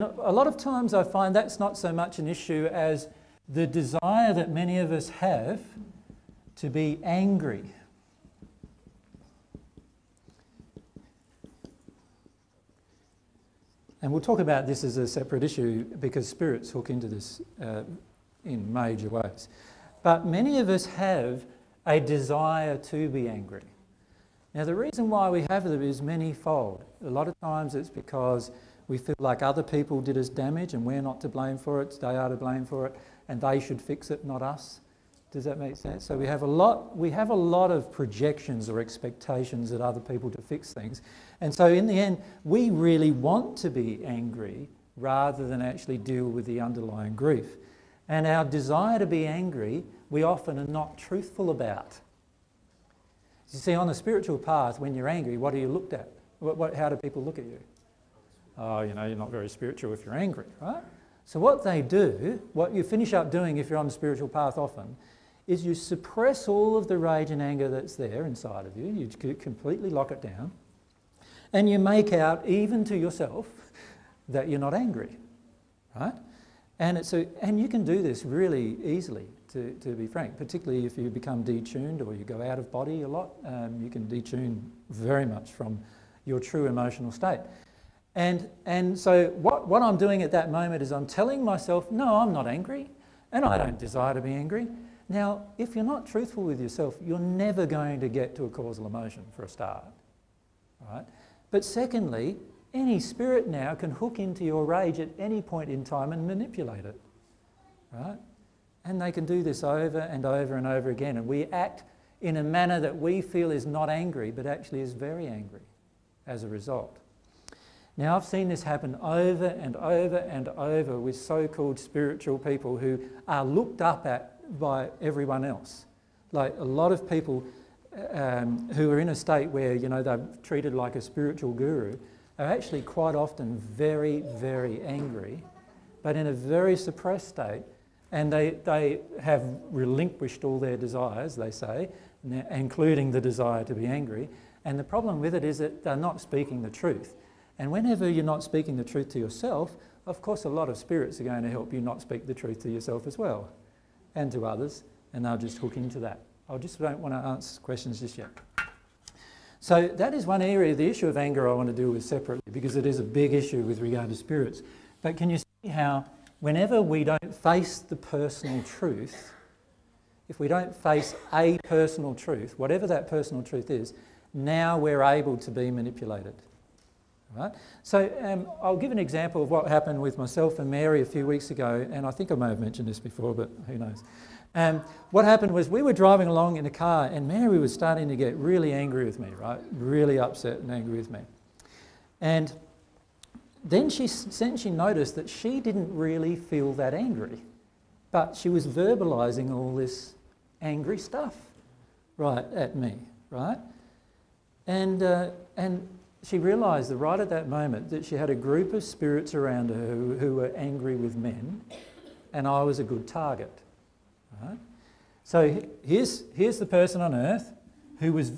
A lot of times I find that's not so much an issue as the desire that many of us have to be angry. And we'll talk about this as a separate issue because spirits hook into this in major ways. But many of us have a desire to be angry. Now the reason why we have them is many-fold. A lot of times it's because we feel like other people did us damage and we're not to blame for it, they are to blame for it, and they should fix it, not us. Does that make sense? So we have a lot of projections or expectations at other people to fix things. And so in the end, we really want to be angry rather than actually deal with the underlying grief. And our desire to be angry, we often are not truthful about. You see, on the spiritual path, when you're angry, what are you looked at? How do people look at you? Oh, you know, you're not very spiritual if you're angry, right? So what they do, what you finish up doing if you're on the spiritual path often, is you suppress all of the rage and anger that's there inside of you. You completely lock it down. And you make out, even to yourself, that you're not angry, right? And and you can do this really easily, to be frank, particularly if you become detuned or you go out of body a lot. You can detune very much from your true emotional state. And so what I'm doing at that moment is I'm telling myself, no, I'm not angry, and I don't desire to be angry. Now, if you're not truthful with yourself, you're never going to get to a causal emotion, for a start. Right? But secondly, any spirit now can hook into your rage at any point in time and manipulate it. Right? And they can do this over and over and over again. And we act in a manner that we feel is not angry, but actually is very angry as a result. Now, I've seen this happen over and over and over with so-called spiritual people who are looked up at by everyone else. Like a lot of people who are in a state where, you know, they're treated like a spiritual guru are actually quite often very, very angry, but in a very suppressed state. And they have relinquished all their desires, they say, including the desire to be angry. And the problem with it is that they're not speaking the truth. And whenever you're not speaking the truth to yourself, of course a lot of spirits are going to help you not speak the truth to yourself as well, and to others, and they'll just hook into that. I just don't want to answer questions just yet. So that is one area, the issue of anger I want to deal with separately, because it is a big issue with regard to spirits. But can you see how whenever we don't face the personal truth, if we don't face a personal truth, whatever that personal truth is, now we're able to be manipulated. Right? So I'll give an example of what happened with myself and Mary a few weeks ago, and I think I may have mentioned this before, but who knows. What happened was we were driving along in a car and Mary was starting to get really angry with me, right? Really upset and angry with me. And then she noticed that she didn't really feel that angry, but she was verbalising all this angry stuff right at me, right? And she realised that right at that moment that she had a group of spirits around her who were angry with men, and I was a good target. Right? So here's the person on earth who was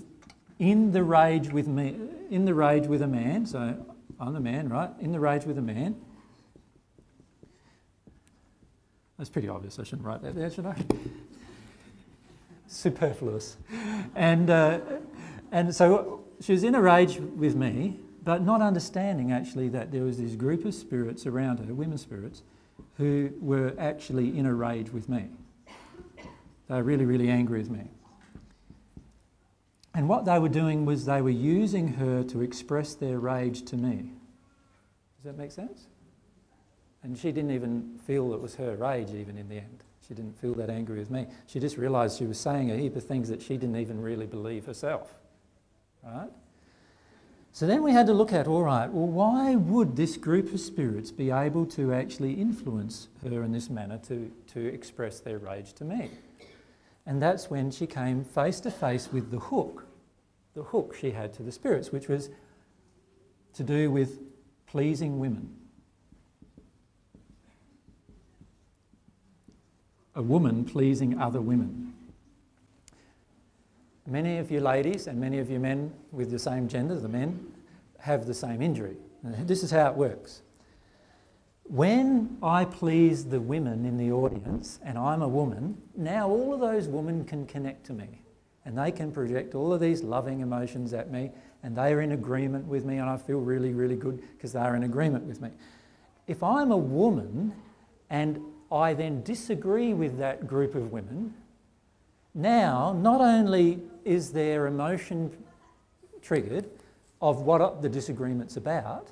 in the rage with me, in the rage with a man. So I'm the man, right? In the rage with a man. That's pretty obvious. I shouldn't write that there, should I? Superfluous. And so. She was in a rage with me, but not understanding actually that there was this group of spirits around her, women spirits, who were actually in a rage with me. They were really, really angry with me. And what they were doing was they were using her to express their rage to me. Does that make sense? And she didn't even feel it was her rage even in the end. She didn't feel that angry with me. She just realised she was saying a heap of things that she didn't even really believe herself. Right? So then we had to look at, all right, well, why would this group of spirits be able to actually influence her in this manner to express their rage to me? And that's when she came face to face with the hook she had to the spirits, which was to do with pleasing women. A woman pleasing other women. Many of you ladies and many of you men with the same gender, the men, have the same injury. This is how it works. When I please the women in the audience, and I'm a woman, now all of those women can connect to me and they can project all of these loving emotions at me and they are in agreement with me and I feel really, really good because they are in agreement with me. If I'm a woman and I then disagree with that group of women, now not only is their emotion triggered of what the disagreement's about,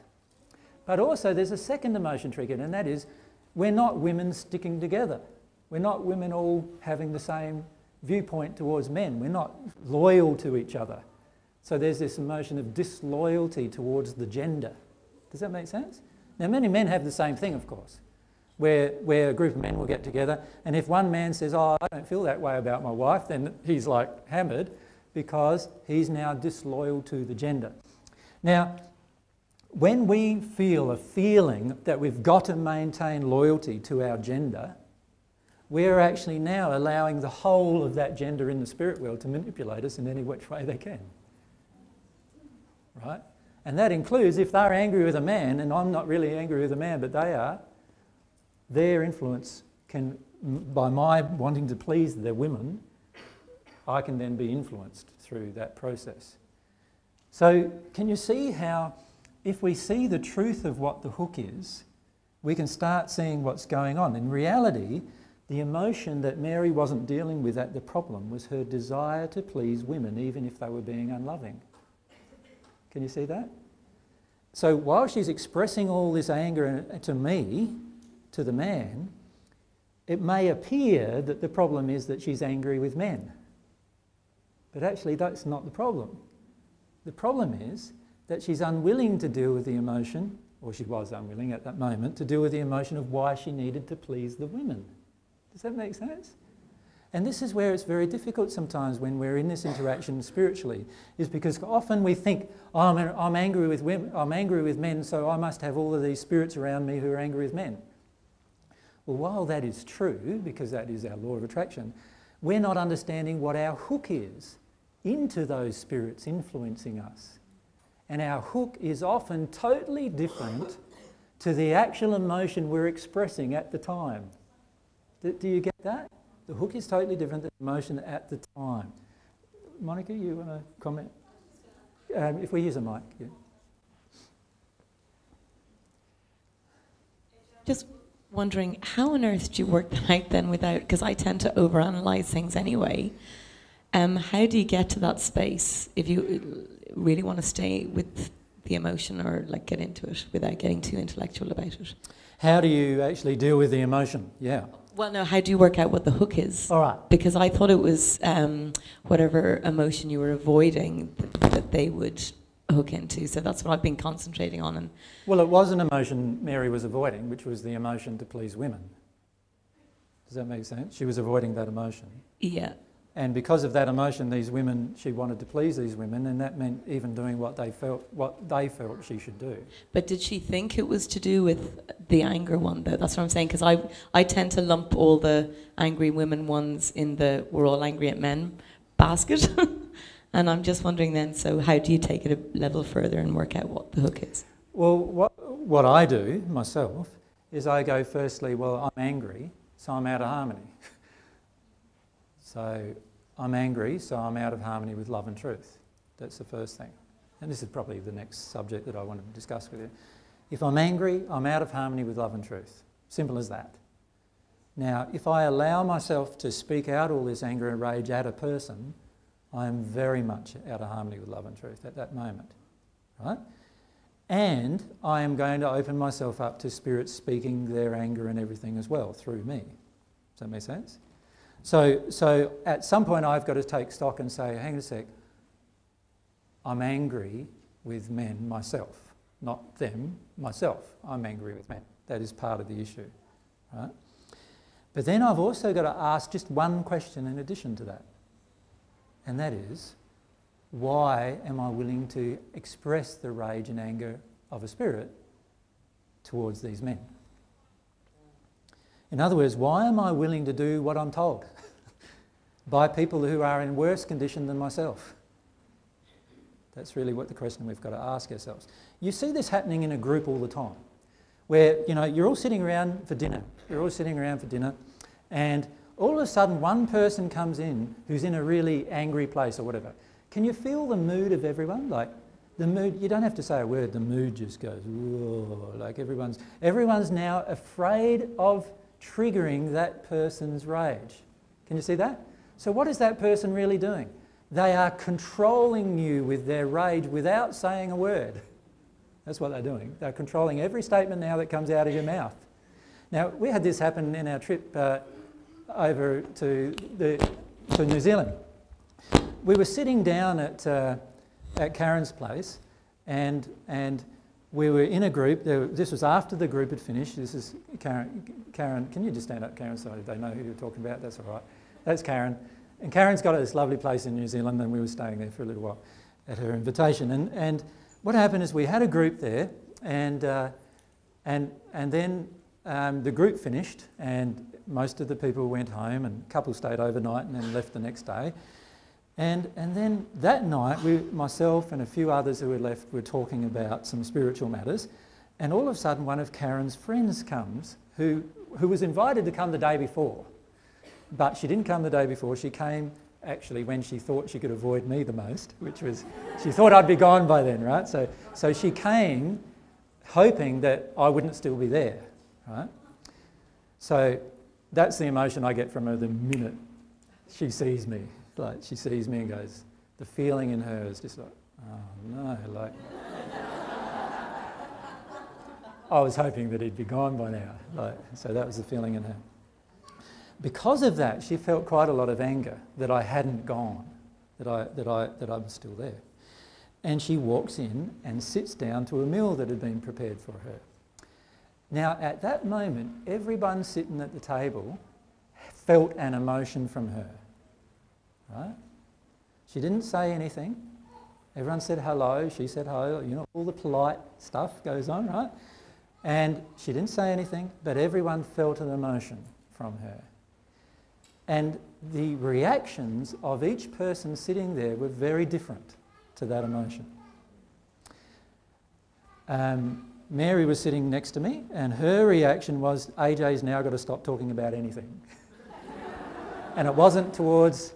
but also there's a second emotion triggered, and that is we're not women sticking together. We're not women all having the same viewpoint towards men. We're not loyal to each other. So there's this emotion of disloyalty towards the gender. Does that make sense? Now many men have the same thing, of course, where a group of men will get together, and if one man says, oh, I don't feel that way about my wife, then he's like hammered because he's now disloyal to the gender. Now, when we feel a feeling that we've got to maintain loyalty to our gender, we're actually now allowing the whole of that gender in the spirit world to manipulate us in any which way they can, right? And that includes if they're angry with a man, and I'm not really angry with a man, but they are, their influence can, by my wanting to please the women, I can then be influenced through that process. So can you see how if we see the truth of what the hook is, we can start seeing what's going on. In reality, the emotion that Mary wasn't dealing with at the problem was her desire to please women, even if they were being unloving. Can you see that? So while she's expressing all this anger to me, to the man, it may appear that the problem is that she's angry with men. But actually, that's not the problem. The problem is that she's unwilling to deal with the emotion, or she was unwilling at that moment, to deal with the emotion of why she needed to please the women. Does that make sense? And this is where it's very difficult sometimes when we're in this interaction spiritually, is because often we think, oh, I'm angry with women, I'm angry with men, so I must have all of these spirits around me who are angry with men. Well, while that is true, because that is our law of attraction, we're not understanding what our hook is into those spirits influencing us. And our hook is often totally different to the actual emotion we're expressing at the time. Do you get that? The hook is totally different than the emotion at the time. Monica, you want to comment? If we use a mic. Yeah. Just wondering, how on earth do you work that out then without, because I tend to overanalyze things anyway. How do you get to that space if you really want to stay with the emotion or like get into it without getting too intellectual about it? How do you actually deal with the emotion? Yeah. Well, no, how do you work out what the hook is? All right. Because I thought it was whatever emotion you were avoiding that they would hook into. So that's what I've been concentrating on. And well, it was an emotion Mary was avoiding, which was the emotion to please women. Does that make sense? She was avoiding that emotion. Yeah. And because of that emotion, these women, she wanted to please these women, and that meant even doing what they felt she should do. But did she think it was to do with the anger one, though? That's what I'm saying, because I tend to lump all the angry women ones in the we're all angry at men basket. And I'm just wondering then, so how do you take it a level further and work out what the hook is? Well, what I do myself is I go firstly, well, I'm angry, so I'm out of harmony. So I'm angry, so I'm out of harmony with love and truth. That's the first thing. And this is probably the next subject that I want to discuss with you. If I'm angry, I'm out of harmony with love and truth. Simple as that. Now, if I allow myself to speak out all this anger and rage at a person, I am very much out of harmony with love and truth at that moment, right? And I am going to open myself up to spirits speaking their anger and everything as well through me. Does that make sense? So at some point I've got to take stock and say, hang on a sec, I'm angry with men myself, not them, myself. I'm angry with men. That is part of the issue, right? But then I've also got to ask just one question in addition to that, and that is, why am I willing to express the rage and anger of a spirit towards these men? In other words, why am I willing to do what I'm told by people who are in worse condition than myself? That's really what the question we've got to ask ourselves. You see this happening in a group all the time. where, you know, you're all sitting around for dinner. You're all sitting around for dinner, and all of a sudden one person comes in who's in a really angry place or whatever. Can you feel the mood of everyone? Like, the mood, you don't have to say a word, the mood just goes, whoa, like everyone's now afraid of triggering that person's rage. Can you see that? So what is that person really doing? They are controlling you with their rage without saying a word. That's what they're doing. They're controlling every statement now that comes out of your mouth. Now, we had this happen in our trip over to New Zealand. We were sitting down at Karen's place, and we were in a group. This was after the group had finished. This is Karen. Karen, can you just stand up, Karen, so they know who you're talking about? That's all right. That's Karen. And Karen's got this lovely place in New Zealand, and we were staying there for a little while at her invitation. And what happened is we had a group there, and then the group finished, and most of the people went home, and a couple stayed overnight and then left the next day. And then that night, myself and a few others who had left were talking about some spiritual matters, and all of a sudden one of Karen's friends comes who was invited to come the day before. But she didn't come the day before. She came actually when she thought she could avoid me the most, which was she thought I'd be gone by then, right? So she came hoping that I wouldn't still be there, right? So that's the emotion I get from her the minute she sees me. Like, she sees me and goes, the feeling in her is just like, oh no, like, I was hoping that he'd be gone by now. Like, so that was the feeling in her. Because of that, she felt quite a lot of anger that I hadn't gone, that I was still there. And she walks in and sits down to a meal that had been prepared for her. Now, at that moment, everyone sitting at the table felt an emotion from her, right? She didn't say anything. Everyone said hello, she said hello, you know, all the polite stuff goes on, right? And she didn't say anything, but everyone felt an emotion from her. And the reactions of each person sitting there were very different to that emotion. Mary was sitting next to me, and her reaction was, AJ's now got to stop talking about anything. And it wasn't towards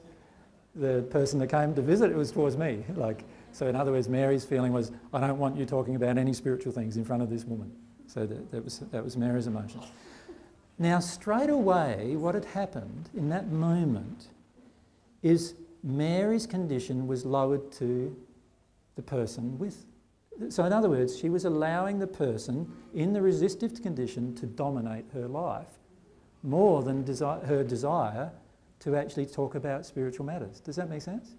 the person that came to visit, it was towards me. Like, so in other words, Mary's feeling was, I don't want you talking about any spiritual things in front of this woman. So that was Mary's emotion. Now, straight away, what had happened in that moment is Mary's condition was lowered to the person with. So in other words, she was allowing the person in the resistive condition to dominate her life more than her desire to actually talk about spiritual matters. Does that make sense?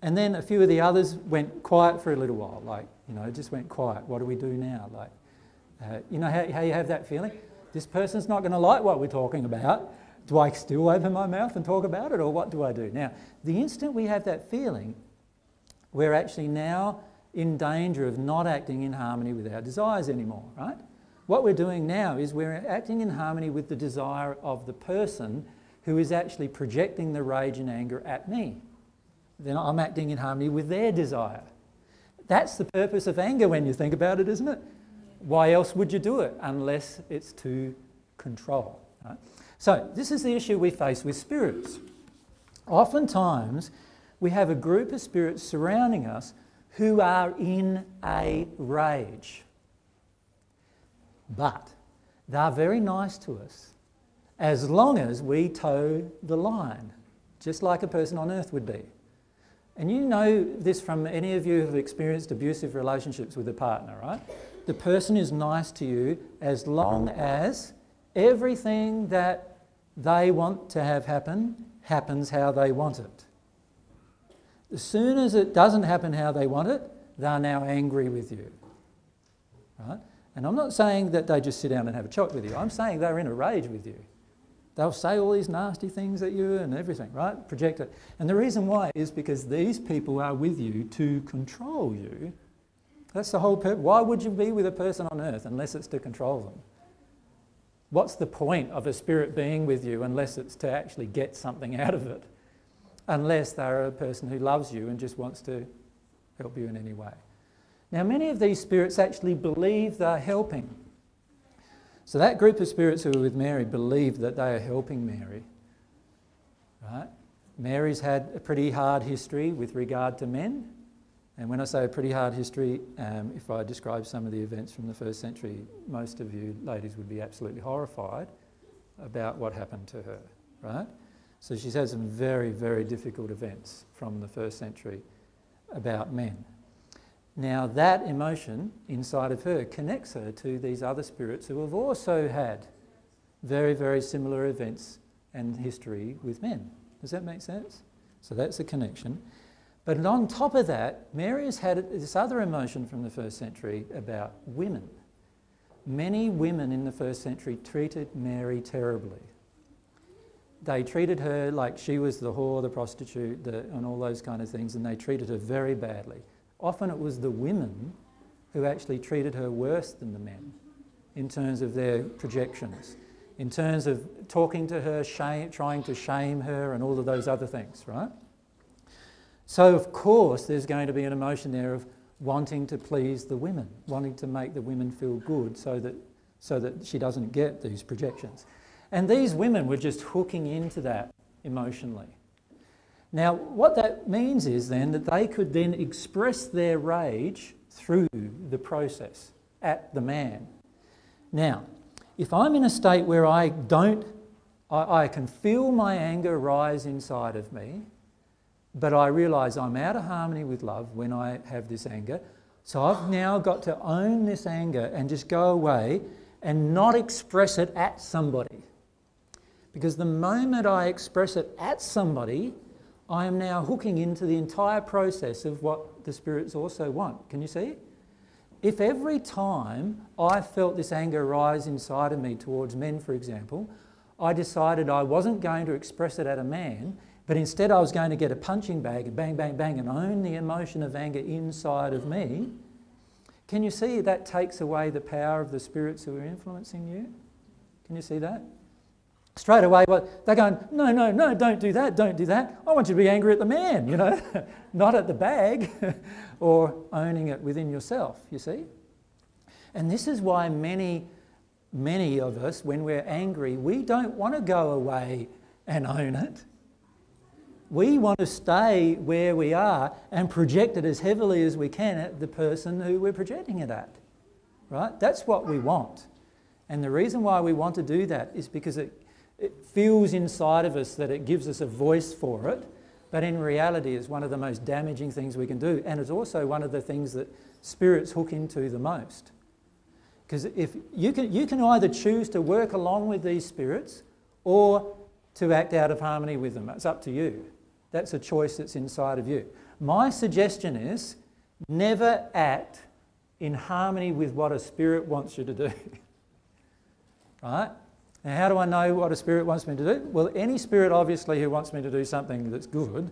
And then a few of the others went quiet for a little while, like, you know, just went quiet. What do we do now? Like, you know how you have that feeling? This person's not going to like what we're talking about. Do I still open my mouth and talk about it, or what do I do? Now, the instant we have that feeling, we're actually now in danger of not acting in harmony with our desires anymore, right? What we're doing now is we're acting in harmony with the desire of the person who is actually projecting the rage and anger at me. Then I'm acting in harmony with their desire. That's the purpose of anger when you think about it, isn't it? Why else would you do it unless it's to control? Right? So this is the issue we face with spirits. Oftentimes we have a group of spirits surrounding us who are in a rage, but they're very nice to us as long as we toe the line, just like a person on earth would be. And you know this from any of you who have experienced abusive relationships with a partner, right? The person is nice to you as long as everything that they want to have happen happens how they want it. As soon as it doesn't happen how they want it, they're now angry with you, right? And I'm not saying that they just sit down and have a chat with you. I'm saying they're in a rage with you. They'll say all these nasty things at you and everything, right? Project it. And the reason why is because these people are with you to control you. That's the whole purpose. Why would you be with a person on earth unless it's to control them? What's the point of a spirit being with you unless it's to actually get something out of it? Unless they're a person who loves you and just wants to help you in any way. Now, many of these spirits actually believe they're helping. So that group of spirits who were with Mary believe that they are helping Mary. Right? Mary's had a pretty hard history with regard to men. And when I say a pretty hard history, if I describe some of the events from the first century, most of you ladies would be absolutely horrified about what happened to her, right? So she's had some very, very difficult events from the first century about men. Now that emotion inside of her connects her to these other spirits who have also had very, very similar events and history with men. Does that make sense? So that's the connection. But on top of that, Mary has had this other emotion from the first century about women. Many women in the first century treated Mary terribly. They treated her like she was the whore, the prostitute, and all those kind of things, and they treated her very badly. Often it was the women who actually treated her worse than the men in terms of their projections, in terms of talking to her, trying to shame her, and all of those other things, right? So, of course, there's going to be an emotion there of wanting to please the women, wanting to make the women feel good so that she doesn't get these projections. And these women were just hooking into that emotionally. Now, what that means is then that they could then express their rage through the process at the man. Now, if I'm in a state where I can feel my anger rise inside of me, but I realise I'm out of harmony with love when I have this anger. So I've now got to own this anger and just go away and not express it at somebody. Because the moment I express it at somebody, I am now hooking into the entire process of what the spirits also want. Can you see? If every time I felt this anger rise inside of me towards men, for example, I decided I wasn't going to express it at a man, but instead I was going to get a punching bag and bang, bang, bang, and own the emotion of anger inside of me. Can you see that takes away the power of the spirits who are influencing you? Can you see that? Straight away, well, they're going, no, no, no, don't do that, don't do that. I want you to be angry at the man, you know, not at the bag, or owning it within yourself, you see? And this is why many of us, when we're angry, we don't want to go away and own it. We want to stay where we are and project it as heavily as we can at the person who we're projecting it at, right? That's what we want. And the reason why we want to do that is because it feels inside of us that it gives us a voice for it, but in reality it's one of the most damaging things we can do, and it's also one of the things that spirits hook into the most. Because if you can either choose to work along with these spirits or to act out of harmony with them. It's up to you. That's a choice that's inside of you. My suggestion is never act in harmony with what a spirit wants you to do. Right? Now, how do I know what a spirit wants me to do? Well, any spirit, obviously, who wants me to do something that's good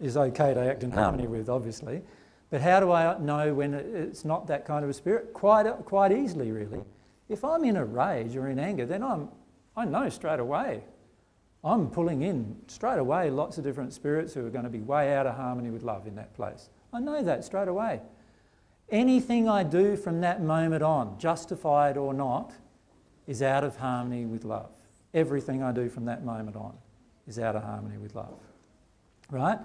is okay to act in harmony with, obviously. But how do I know when it's not that kind of a spirit? Quite easily, really. If I'm in a rage or in anger, then I know straight away. I'm pulling in straight away lots of different spirits who are going to be way out of harmony with love in that place. I know that straight away. Anything I do from that moment on, justified or not, is out of harmony with love. Everything I do from that moment on is out of harmony with love, right?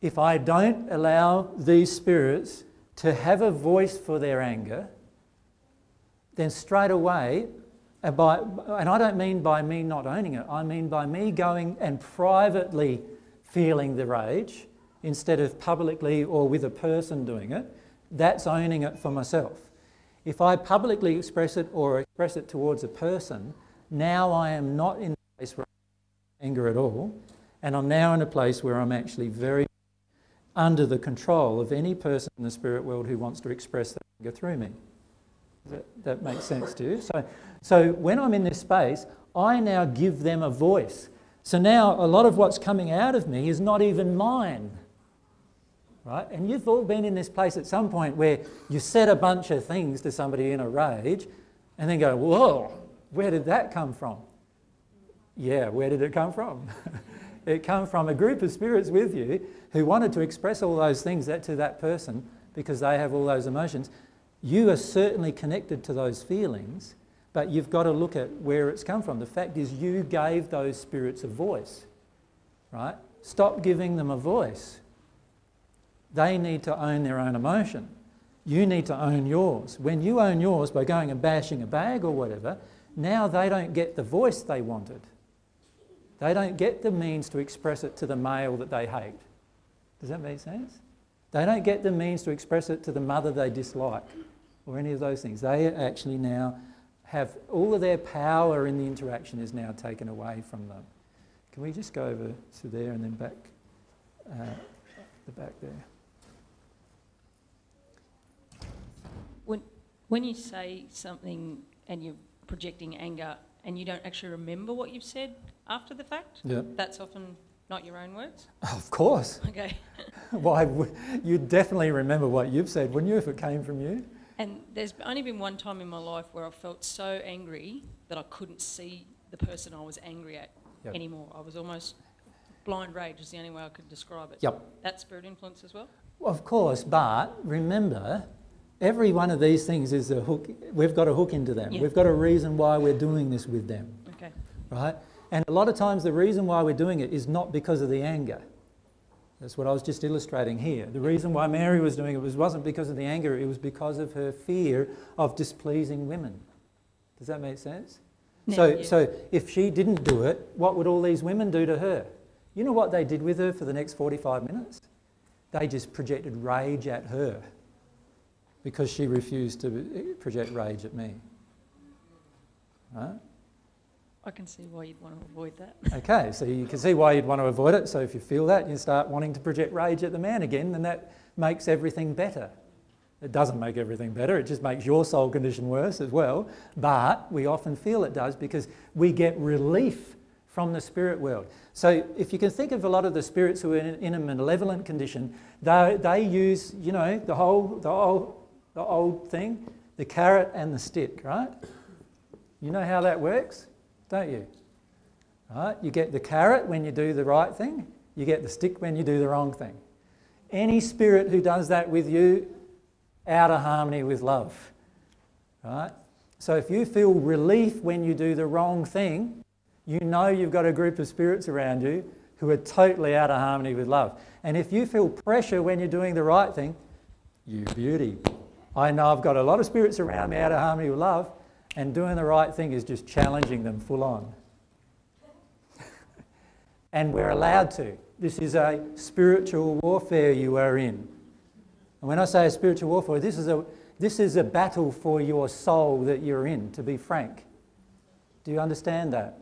If I don't allow these spirits to have a voice for their anger, then straight away, and I don't mean by me not owning it, I mean by me going and privately feeling the rage instead of publicly or with a person doing it, that's owning it for myself. If I publicly express it or express it towards a person, now I am not in a place where I'm angry at all, and I'm now in a place where I'm actually very under the control of any person in the spirit world who wants to express that anger through me. That makes sense to you? So when I'm in this space, I now give them a voice. So now a lot of what's coming out of me is not even mine, right? And you've all been in this place at some point where you said a bunch of things to somebody in a rage and then go, whoa, where did that come from? Yeah, where did it come from? It came from a group of spirits with you who wanted to express all those things to that person because they have all those emotions. You are certainly connected to those feelings, But you've got to look at where it's come from. The fact is you gave those spirits a voice, right? Stop giving them a voice. They need to own their own emotion. You need to own yours. When you own yours by going and bashing a bag or whatever, now they don't get the voice they wanted. They don't get the means to express it to the male that they hate. Does that make sense? They don't get the means to express it to the mother they dislike or any of those things. They actually now have all of their power in the interaction is now taken away from them. Can we just go over to there and then back, the back there? When you say something and you're projecting anger and you don't actually remember what you've said after the fact, that's often not your own words? Of course. Okay. Why, you'd definitely remember what you've said, wouldn't you, if it came from you? And there's only been one time in my life where I felt so angry that I couldn't see the person I was angry at anymore. I was almost blind rage is the only way I could describe it. Yep. That spirit influence as well? Well, of course, but remember, every one of these things is a hook. We've got a hook into them. We've got a reason why we're doing this with them. Okay. Right? And a lot of times the reason why we're doing it is not because of the anger. That's what I was just illustrating here. The reason why Mary was doing it wasn't because of the anger. It was because of her fear of displeasing women. Does that make sense? No, so if she didn't do it, what would all these women do to her? You know what they did with her for the next 45 minutes? They just projected rage at her, because she refused to project rage at me. Right? I can see why you'd want to avoid that. Okay, so you can see why you'd want to avoid it. So if you feel that, you start wanting to project rage at the man again, then that makes everything better. It doesn't make everything better, it just makes your soul condition worse as well. But we often feel it does because we get relief from the spirit world. So if you can think of a lot of the spirits who are in a malevolent condition, they use, you know, the old thing, the carrot and the stick, right? You know how that works, don't you? Right? You get the carrot when you do the right thing, you get the stick when you do the wrong thing. Any spirit who does that with you, out of harmony with love, right? So if you feel relief when you do the wrong thing, you know you've got a group of spirits around you who are totally out of harmony with love. And if you feel pressure when you're doing the right thing, you beauty. I know I've got a lot of spirits around me out of harmony with love, and doing the right thing is just challenging them full on. And we're allowed to. This is a spiritual warfare you are in. And when I say a spiritual warfare, this is a battle for your soul that you're in, to be frank. Do you understand that?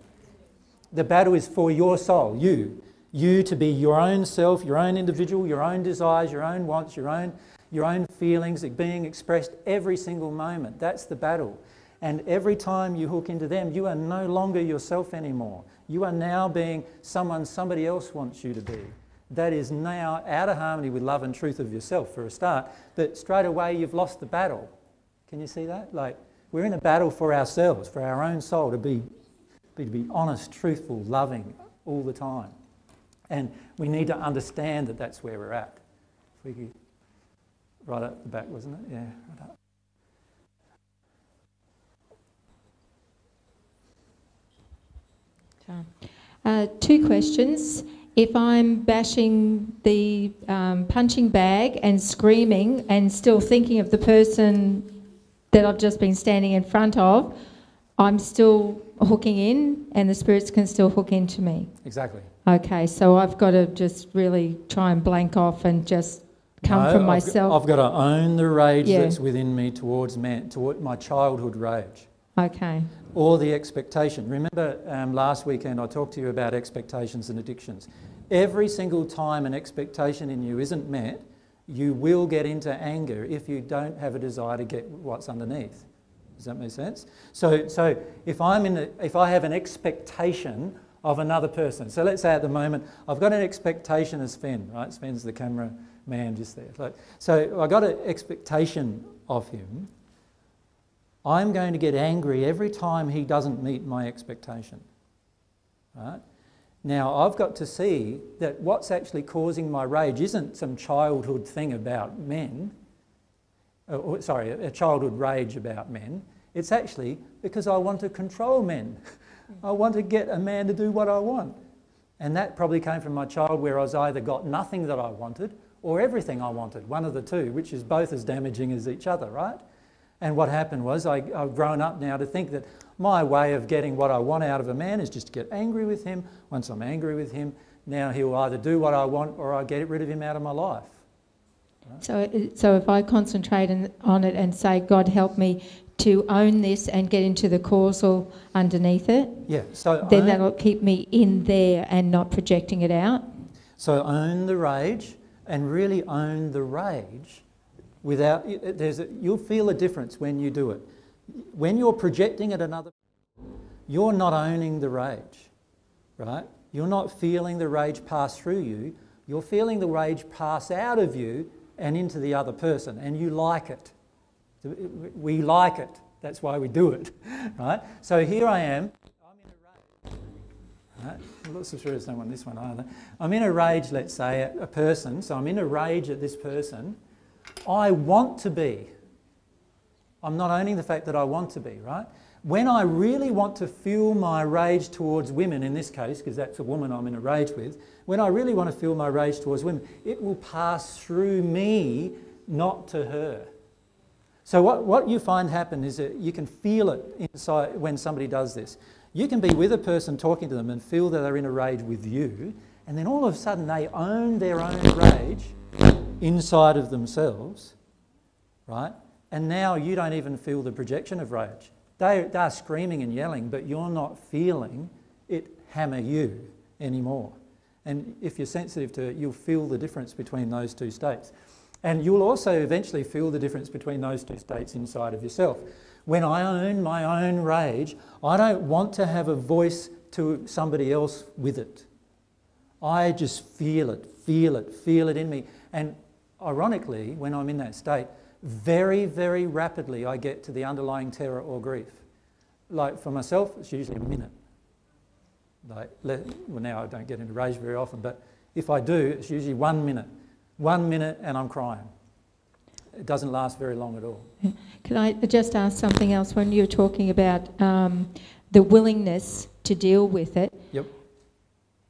The battle is for your soul, you to be your own self, your own individual, your own desires, your own wants, your own feelings being expressed every single moment. That's the battle. And every time you hook into them, you are no longer yourself anymore. You are now being someone somebody else wants you to be. That is now out of harmony with love and truth of yourself for a start, but straight away you've lost the battle. Can you see that? Like, we're in a battle for ourselves, for our own soul, to be honest, truthful, loving all the time. And we need to understand that that's where we're at. If we could, right up the back, wasn't it? Yeah, right up. Two questions. If I'm bashing the punching bag and screaming and still thinking of the person that I've just been standing in front of, I'm still hooking in and the spirits can still hook into me. Exactly. Okay, so I've got to just really try and blank off and just come from myself. I've got to own the rage that's within me towards man, toward my childhood rage. Okay. Or the expectation. Remember last weekend I talked to you about expectations and addictions. Every single time an expectation in you isn't met, you will get into anger if you don't have a desire to get what's underneath. Does that make sense? So if I'm if I have an expectation of another person, so let's say at the moment I've got an expectation of Sven, right? Sven's the camera man just there. Like, so I got an expectation of him. I'm going to get angry every time he doesn't meet my expectation. Right? Now I've got to see that what's actually causing my rage isn't some childhood thing about men. Sorry, a childhood rage about men. It's actually because I want to control men. I want to get a man to do what I want. And that probably came from my child, where I was either got nothing that I wanted or everything I wanted, one of the two, which is both as damaging as each other, right? And what happened was I've grown up now to think that my way of getting what I want out of a man is just to get angry with him. Once I'm angry with him, now he'll either do what I want or I'll get rid of him out of my life. Right? So if I concentrate on it and say, God help me to own this and get into the causal underneath it, yeah, so then that'll keep me in there and not projecting it out. So own the rage, and really own the rage. Without, you'll feel a difference when you do it. When you're projecting at another, you're not owning the rage, right? You're not feeling the rage pass through you. You're feeling the rage pass out of you and into the other person, and you like it. We like it. That's why we do it, right? So here I am. I'm in a rage. Right? I'm not so sure it's not on this one either. I'm in a rage, let's say, at a person. So I'm in a rage at this person. I want to be. I'm not owning the fact that I want to be, right? When I really want to feel my rage towards women, in this case, because that's a woman I'm in a rage with, when I really want to feel my rage towards women, it will pass through me, not to her. So what you find happen is that you can feel it inside when somebody does this. You can be with a person talking to them and feel that they're in a rage with you, and then all of a sudden they own their own rage inside of themselves, right? And now you don't even feel the projection of rage. They're screaming and yelling, but you're not feeling it hammer you anymore. And if you're sensitive to it, you'll feel the difference between those two states. And you'll also eventually feel the difference between those two states inside of yourself. When I own my own rage, I don't want to have a voice to somebody else with it. I just feel it, feel it, feel it in me. And ironically, when I'm in that state, very, very rapidly I get to the underlying terror or grief. Like for myself, it's usually a minute. Like, well, now I don't get into rage very often, but if I do, it's usually 1 minute. 1 minute and I'm crying. It doesn't last very long at all. Can I just ask something else? When you're talking about the willingness to deal with it, yep.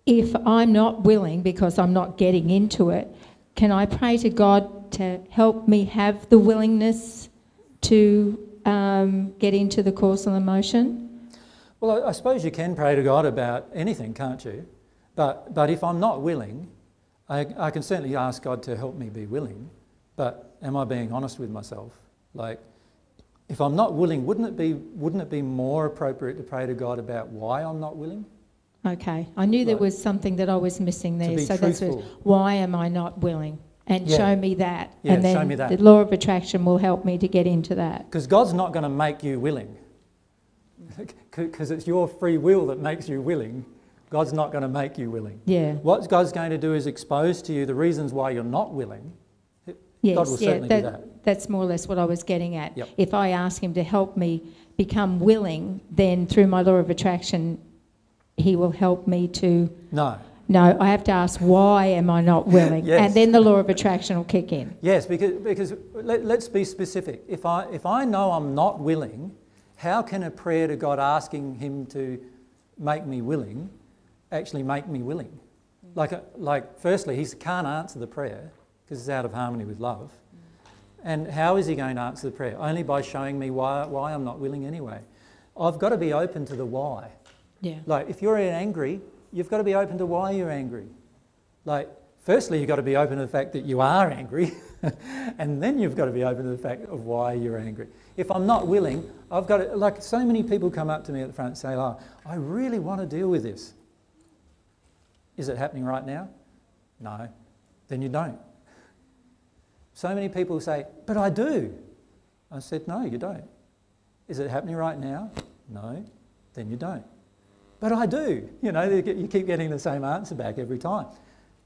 If I'm not willing because I'm not getting into it, can I pray to God to help me have the willingness to get into the causal emotion? Well, I suppose you can pray to God about anything, can't you? But if I'm not willing, I can certainly ask God to help me be willing, but am I being honest with myself? Like, if I'm not willing, wouldn't it be more appropriate to pray to God about why I'm not willing? Okay, I knew there was something that I was missing there, so that's why am I not willing? And show me that, and then the law of attraction will help me to get into that. Because God's not going to make you willing, because it's your free will that makes you willing. God's not going to make you willing. Yeah. What God's going to do is expose to you the reasons why you're not willing. Yes, God will certainly do that. That's more or less what I was getting at. Yep. If I ask him to help me become willing, then through my law of attraction, he will help me to... No, I have to ask, why am I not willing? Yes. And then the law of attraction will kick in. Yes, because let's be specific. If I know I'm not willing, how can a prayer to God asking him to make me willing actually make me willing? Mm. Like firstly, he can't answer the prayer because it's out of harmony with love. Mm. And how is he going to answer the prayer? Only by showing me why I'm not willing anyway. I've got to be open to the why. Yeah. Like if you're angry, you've got to be open to why you're angry. Like firstly, you've got to be open to the fact that you are angry and then you've got to be open to the fact of why you're angry. If I'm not willing, I've got to, like so many people come up to me at the front and say, oh, I really want to deal with this. Is it happening right now? No. Then you don't. So many people say, but I do. I said, no, you don't. Is it happening right now? No. Then you don't. But I do. You know, you keep getting the same answer back every time.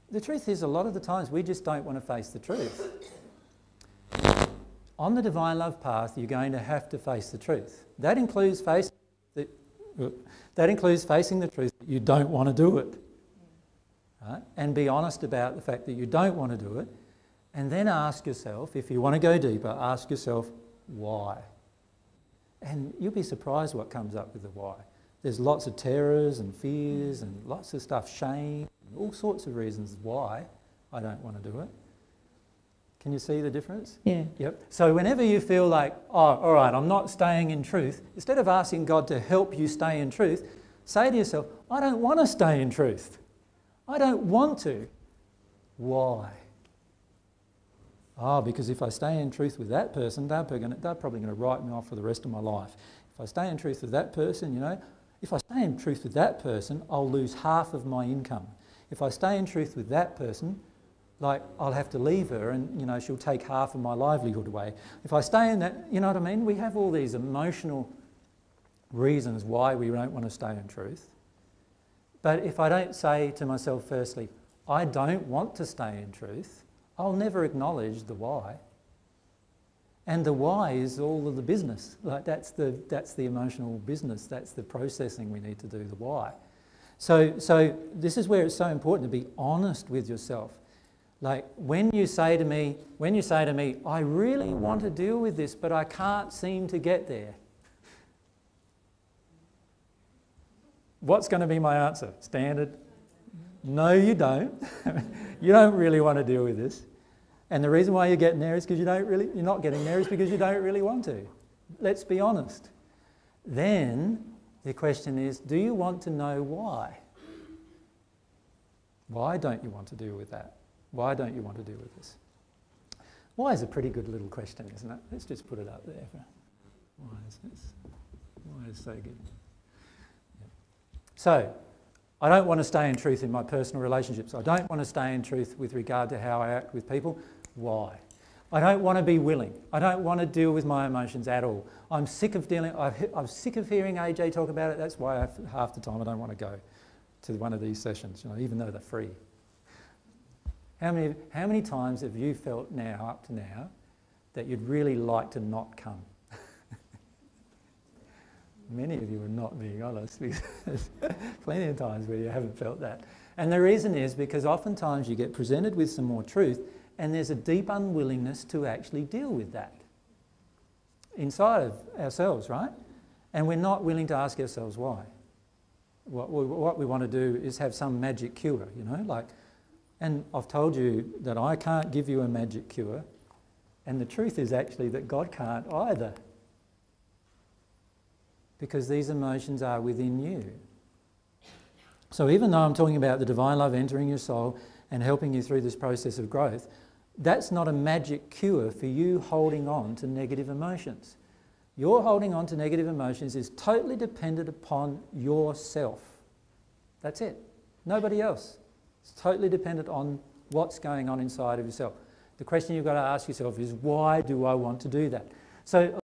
The truth is, a lot of the times we just don't want to face the truth. On the divine love path, you're going to have to face the truth. That includes facing the truth that you don't want to do it. Right? And be honest about the fact that you don't want to do it. And then ask yourself, if you want to go deeper, ask yourself, why? And you'll be surprised what comes up with the why. There's lots of terrors and fears and lots of stuff, shame, and all sorts of reasons why I don't want to do it. Can you see the difference? Yeah. Yep. So whenever you feel like, oh, all right, I'm not staying in truth, instead of asking God to help you stay in truth, say to yourself, I don't want to stay in truth. I don't want to. Why? Oh, because if I stay in truth with that person, they're probably going to write me off for the rest of my life. If I stay in truth with that person, you know, if I stay in truth with that person, I'll lose half of my income. If I stay in truth with that person, like, I'll have to leave her and, you know, she'll take half of my livelihood away. If I stay in that, you know what I mean? We have all these emotional reasons why we don't want to stay in truth. But if I don't say to myself firstly, I don't want to stay in truth, I'll never acknowledge the why. And the why is all of the business. Like, that's the emotional business. That's the processing we need to do, the why. So this is where it's so important to be honest with yourself. Like, when you say to me, I really want to deal with this, but I can't seem to get there. What's going to be my answer? Standard. No, you don't. You don't really want to deal with this. And the reason why you're getting there is because you're not getting there is because you don't really want to. Let's be honest. Then the question is, do you want to know why? Why don't you want to deal with that? Why don't you want to deal with this? Why is a pretty good little question, isn't it? Let's just put it up there. Why is this? Why is it so good? Yeah. So, I don't want to stay in truth in my personal relationships. I don't want to stay in truth with regard to how I act with people. Why? I don't want to be willing. I don't want to deal with my emotions at all. I'm sick of dealing. I'm sick of hearing AJ talk about it. That's why half the time I don't want to go to one of these sessions, you know, even though they're free. How many times have you felt now, up to now, that you'd really like to not come? Many of you are not being honest, because there's plenty of times where you haven't felt that. And the reason is because oftentimes you get presented with some more truth and there's a deep unwillingness to actually deal with that inside of ourselves, right? And we're not willing to ask ourselves why. What we want to do is have some magic cure, you know, like, and I've told you that I can't give you a magic cure, and the truth is actually that God can't either, because these emotions are within you. So even though I'm talking about the divine love entering your soul and helping you through this process of growth, that's not a magic cure for you holding on to negative emotions. Your holding on to negative emotions is totally dependent upon yourself. That's it. Nobody else. It's totally dependent on what's going on inside of yourself. The question you've got to ask yourself is, why do I want to do that? So